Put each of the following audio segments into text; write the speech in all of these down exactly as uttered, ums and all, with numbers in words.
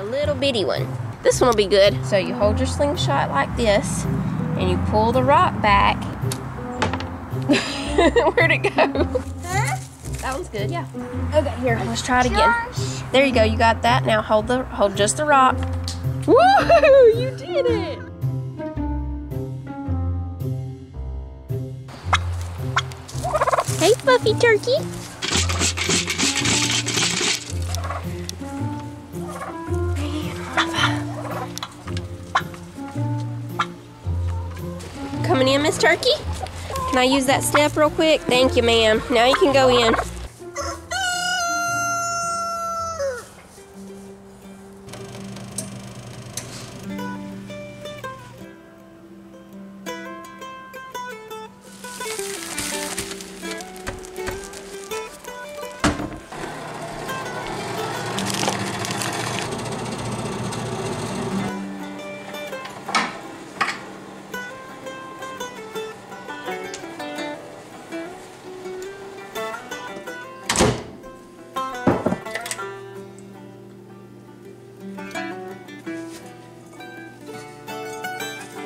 a little bitty one. This one will be good. So you hold your slingshot like this and you pull the rock back. Where'd it go? Huh? That one's good, yeah. Okay, here, let's try it again. There you go, you got that. Now hold the hold just the rock. Woohoo! You did it! Hey, fluffy turkey. Coming in, Miss Turkey? Can I use that step real quick? Thank you, ma'am. Now you can go in.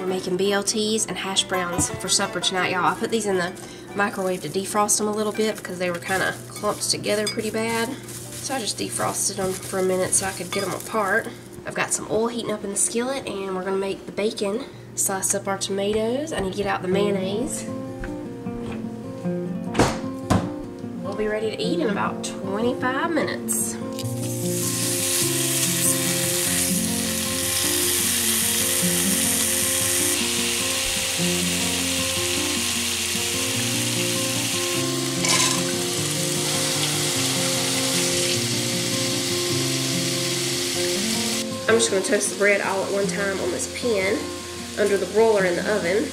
Making B L Ts and hash browns for supper tonight, y'all. I put these in the microwave to defrost them a little bit because they were kind of clumped together pretty bad. So I just defrosted them for a minute so I could get them apart. I've got some oil heating up in the skillet and we're going to make the bacon. Slice up our tomatoes. I need to get out the mayonnaise. We'll be ready to eat in about twenty-five minutes. I'm just going to toast the bread all at one time on this pan under the broiler in the oven.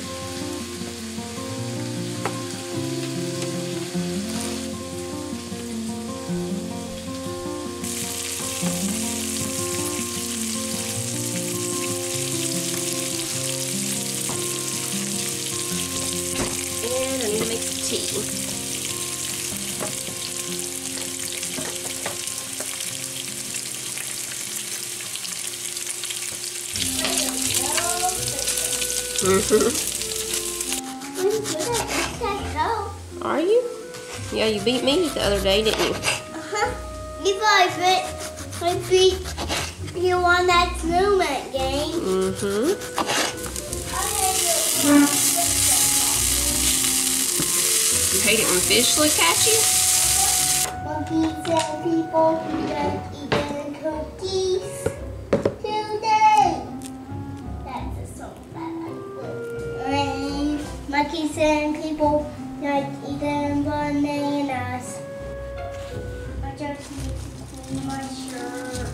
And I need to make some tea. Mm-hmm. Are you? Yeah, you beat me the other day, didn't you? Uh-huh. You probably beat you on that snowman game. Mm-hmm. You hate it when fish look at you? When pizza people eat eating cookies. Monkeys and people like eating bananas. I just need to clean my shirt.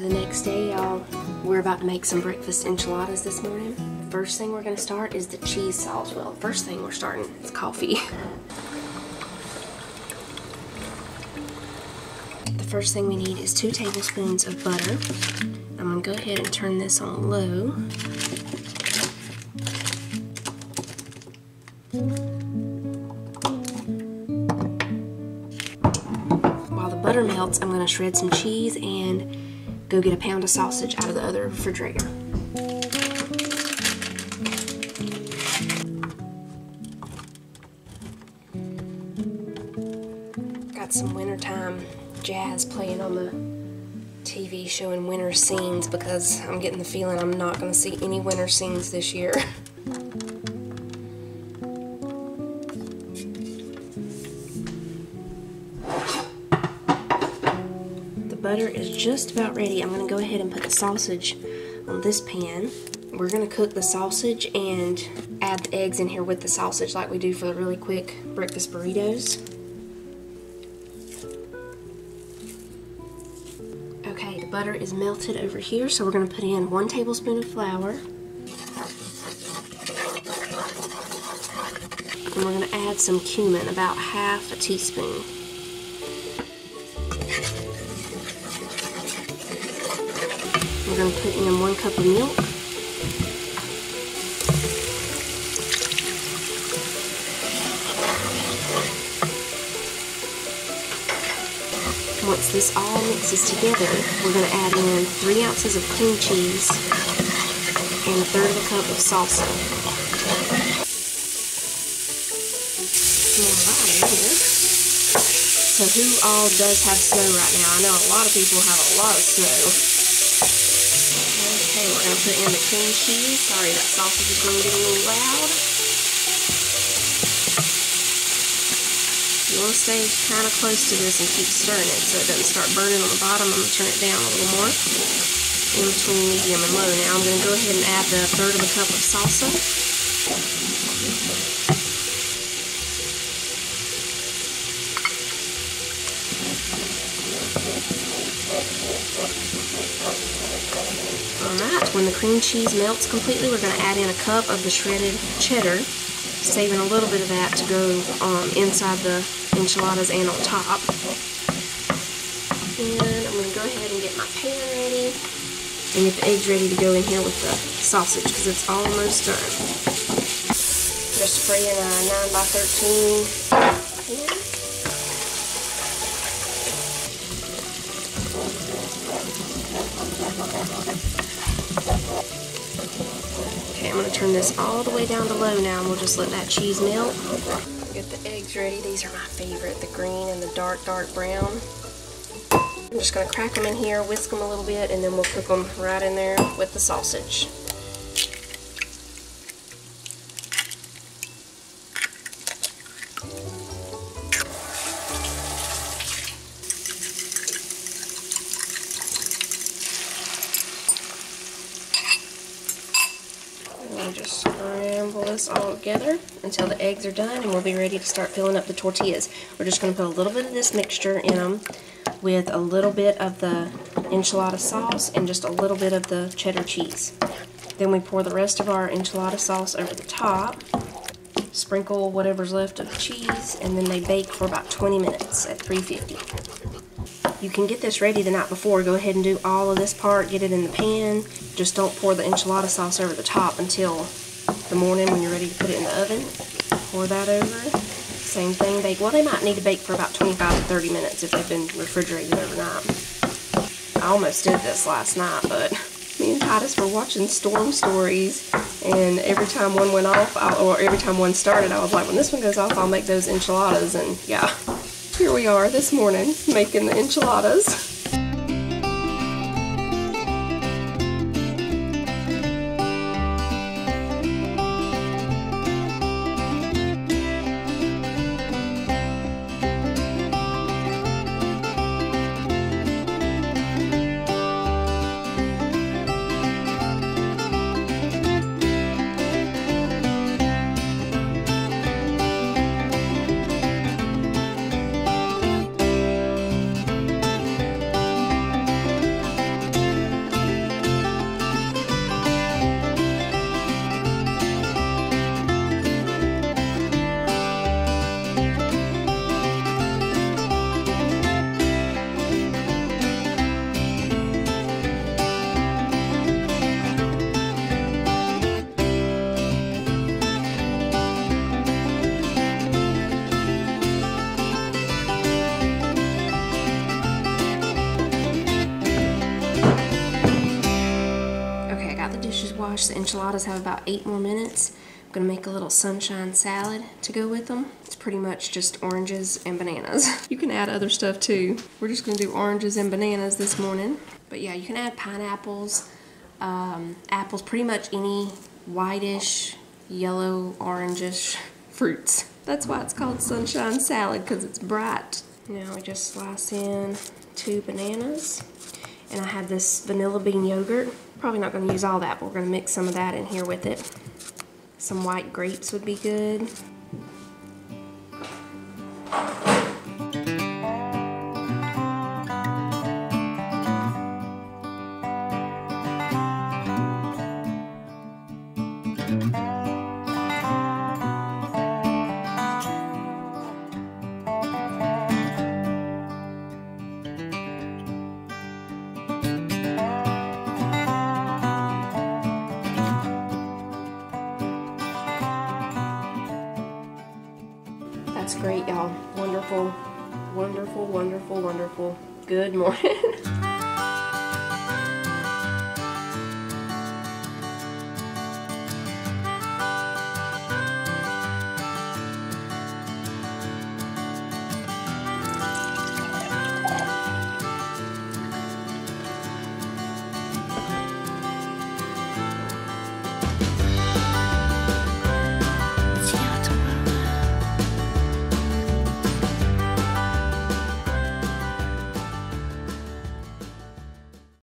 The next day, y'all, we're about to make some breakfast enchiladas this morning. First thing we're going to start is the cheese sauce. Well, first thing we're starting is coffee. The first thing we need is two tablespoons of butter. I'm going to go ahead and turn this on low. While the butter melts, I'm going to shred some cheese and go get a pound of sausage out of the other refrigerator. got some wintertime jazz playing on the T V showing winter scenes, because I'm getting the feeling I'm not going to see any winter scenes this year. The butter is just about ready. I'm going to go ahead and put the sausage on this pan. We're going to cook the sausage and add the eggs in here with the sausage like we do for the really quick breakfast burritos. Okay, the butter is melted over here, so we're going to put in one tablespoon of flour. And we're going to add some cumin, about half a teaspoon. We're going to put in one cup of milk. Once this all mixes together, we're going to add in three ounces of cream cheese and a third of a cup of salsa. Alright, so who all does have snow right now? I know a lot of people have a lot of snow. Okay, we're going to put in the cream cheese. Sorry, that sausage is going to get a little loud. You want to stay kind of close to this and keep stirring it so it doesn't start burning on the bottom. I'm going to turn it down a little more in between medium and low. Now I'm going to go ahead and add the third of a cup of salsa. Alright, when the cream cheese melts completely, we're going to add in a cup of the shredded cheddar, saving a little bit of that to go um, inside the enchiladas and on top. And I'm going to go ahead and get my pan ready and get the eggs ready to go in here with the sausage, because it's almost done. Just spraying a nine by thirteen pan. Okay, I'm going to turn this all the way down to low now, and we'll just let that cheese melt. Get the eggs ready. These are my favorite, the green and the dark, dark brown. I'm just going to crack them in here, whisk them a little bit, and then we'll cook them right in there with the sausage. Just scramble this all together until the eggs are done, and we'll be ready to start filling up the tortillas. We're just going to put a little bit of this mixture in them with a little bit of the enchilada sauce and just a little bit of the cheddar cheese. Then we pour the rest of our enchilada sauce over the top, sprinkle whatever's left of the cheese, and then they bake for about twenty minutes at three fifty. You can get this ready the night before. Go ahead and do all of this part, get it in the pan. Just don't pour the enchilada sauce over the top until the morning when you're ready to put it in the oven. Pour that over. Same thing, bake. Well, they might need to bake for about twenty-five to thirty minutes if they've been refrigerated overnight. I almost did this last night, but me and Titus were watching Storm Stories, and every time one went off, I, or every time one started, I was like, when this one goes off, I'll make those enchiladas, and yeah. Here we are this morning making the enchiladas. The enchiladas have about eight more minutes. I'm gonna make a little sunshine salad to go with them. It's pretty much just oranges and bananas. You can add other stuff too. We're just gonna do oranges and bananas this morning. But yeah, you can add pineapples, um, apples, pretty much any whitish, yellow, orangish fruits. That's why it's called sunshine salad, because it's bright. Now we just slice in two bananas. And I have this vanilla bean yogurt. Probably not gonna use all that, but we're gonna mix some of that in here with it. Some white grapes would be good. That's great, y'all. Wonderful, wonderful, wonderful, wonderful. Good morning.